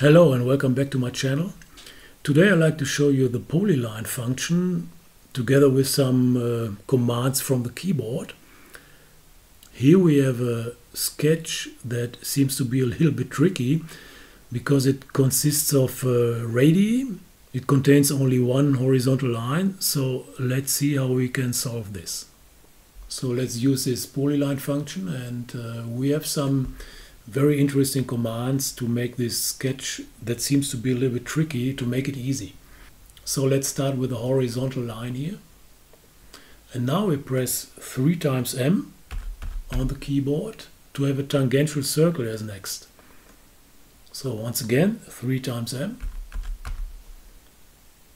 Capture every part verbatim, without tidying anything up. Hello and welcome back to my channel. Today I'd like to show you the polyline function together with some uh, commands from the keyboard. Here we have a sketch that seems to be a little bit tricky because it consists of uh, radii. It contains only one horizontal line, so let's see how we can solve this. So let's use this polyline function, and uh, we have some very interesting commands to make this sketch that seems to be a little bit tricky to make it easy. So let's start with a horizontal line here. And now we press three times M on the keyboard to have a tangential circle as next. So once again, three times M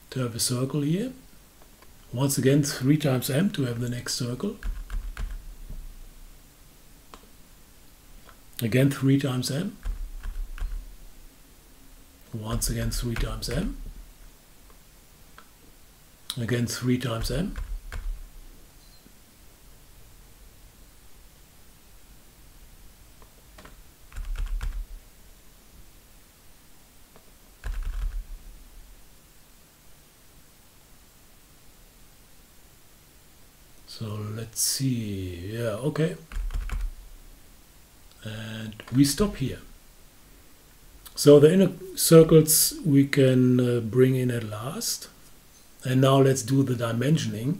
to have a circle here. Once again, three times M to have the next circle. Again three times M, once again three times M, again three times M, so let's see, yeah, okay. And we stop here. So the inner circles we can uh, bring in at last. And now let's do the dimensioning.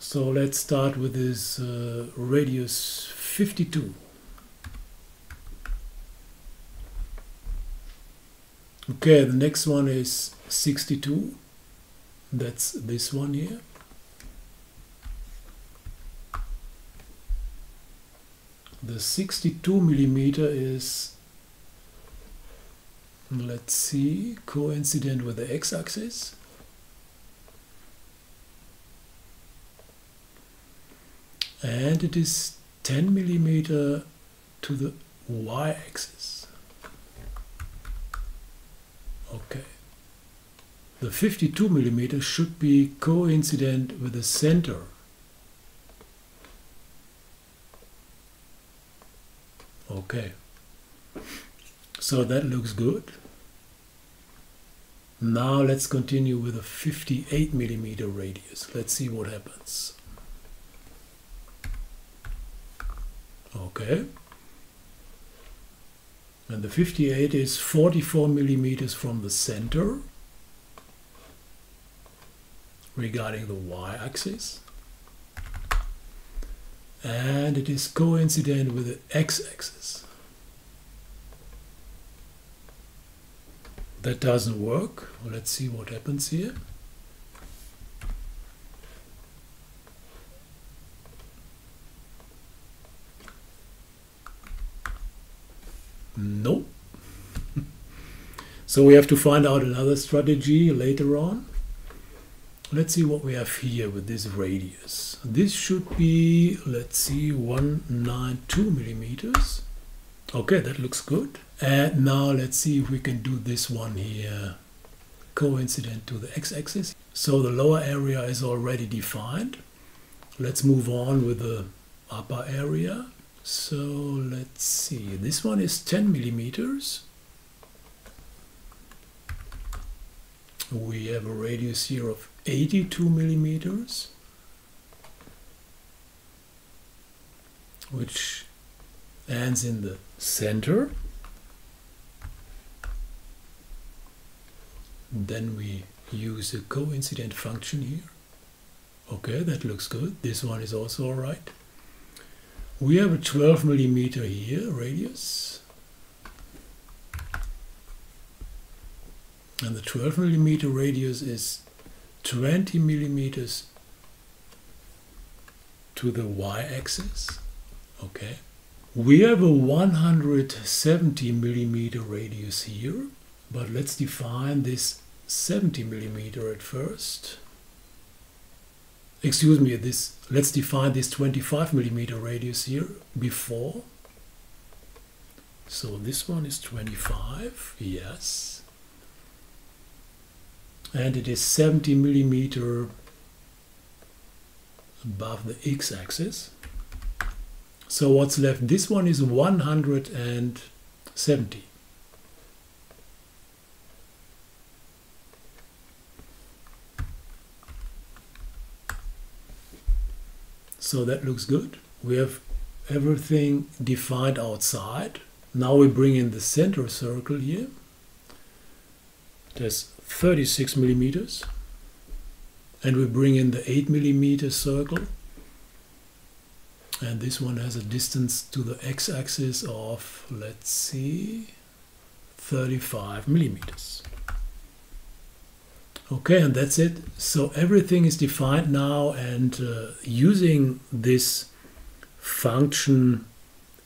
So let's start with this uh, radius fifty-two. Okay, the next one is sixty-two. That's this one here. The sixty-two millimeter is, let's see, coincident with the x-axis. And it is ten millimeter to the y-axis. Okay. The fifty-two millimeter should be coincident with the center. Okay, so that looks good. Now let's continue with a fifty-eight millimeter radius. Let's see what happens. Okay, and the fifty-eight is forty-four millimeters from the center regarding the y-axis. And it is coincident with the x-axis. That doesn't work. Let's see what happens here. Nope. So we have to find out another strategy later on. Let's see what we have here with this radius. This should be, let's see, one ninety-two millimeters. Okay, that looks good. And now let's see if we can do this one here, coincident to the x-axis. So the lower area is already defined. Let's move on with the upper area. So let's see, this one is ten millimeters. We have a radius here of eighty-two millimeters, which ends in the center. Then we use a coincident function here. Okay, that looks good. This one is also all right. We have a twelve millimeter here radius. And the twelve millimeter radius is twenty millimeters to the y-axis. Okay. We have a one hundred seventy millimeter radius here, but let's define this seventy millimeter at first. Excuse me, this, let's define this twenty-five millimeter radius here before. So this one is twenty-five, yes. And it is seventy millimeter above the x-axis. So what's left? This one is one hundred seventy. So that looks good. We have everything defined outside. Now we bring in the center circle here. That's thirty-six millimeters. And we bring in the eight millimeter circle. And this one has a distance to the x-axis of, let's see, thirty-five millimeters. Okay, and that's it. So everything is defined now, and uh, using this function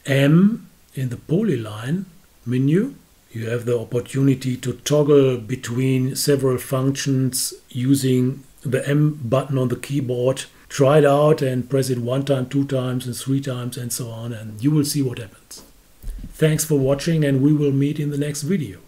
m in the polyline menu, you have the opportunity to toggle between several functions using the M button on the keyboard. Try it out and press it one time, two times, and three times, and so on, and you will see what happens. Thanks for watching, and we will meet in the next video.